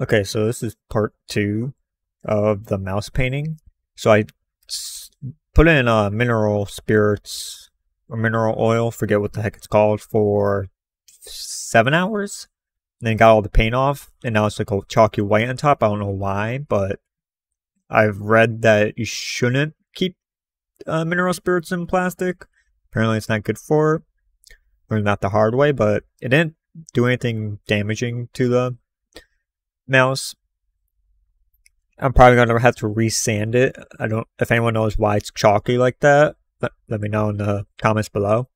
Okay, so this is part 2 of the mouse painting. So I put in mineral spirits or mineral oil, forget what the heck it's called, for 7 hours. And then got all the paint off, and now it's like a chalky white on top. I don't know why, but I've read that you shouldn't keep mineral spirits in plastic. Apparently it's not good for it. Learned that the hard way, but it didn't do anything damaging to the mouse. I'm probably going to have to resand it. I don't, if anyone knows why it's chalky like that, let me know in the comments below.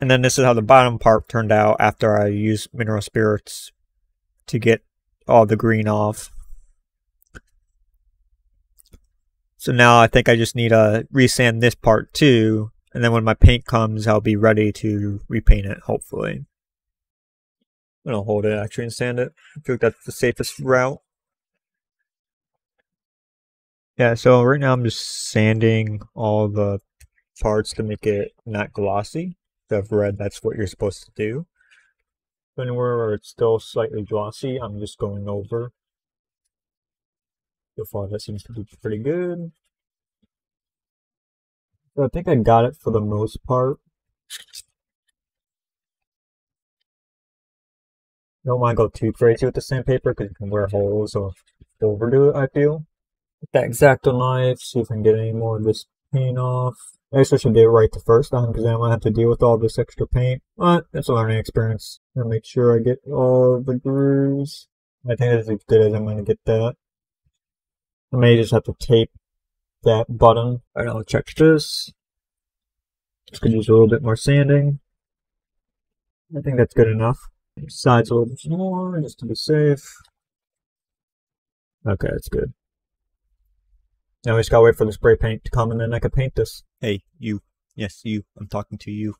And then this is how the bottom part turned out after I used mineral spirits to get all the green off. So now I think I just need to resand this part too. And then when my paint comes, I'll be ready to repaint it, hopefully. I'm going to hold it actually and sand it. I feel like that's the safest route. Yeah, so right now I'm just sanding all the parts to make it not glossy. I've read that's what you're supposed to do. Where it's still slightly glossy, I'm just going over. So far that seems to be pretty good. So I think I got it for the most part. Don't want to go too crazy with the sandpaper because you can wear holes or overdo it, I feel. With that X-Acto knife, see if I can get any more of this paint off. I guess I should do it right the first time because I don't want to have to deal with all this extra paint. But it's a learning experience. I'm going to make sure I get all the grooves. I think that's as good as I'm going to get that. I may just have to tape that button. Alright, I'll check this. Just could use a little bit more sanding. I think that's good enough. Sides a little bit more just to be safe. Okay, that's good. Now we just gotta wait for the spray paint to come and then I can paint this. Hey, you. Yes, you. I'm talking to you.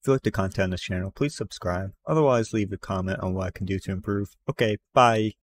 If you like the content on this channel, please subscribe. Otherwise, leave a comment on what I can do to improve. Okay, bye.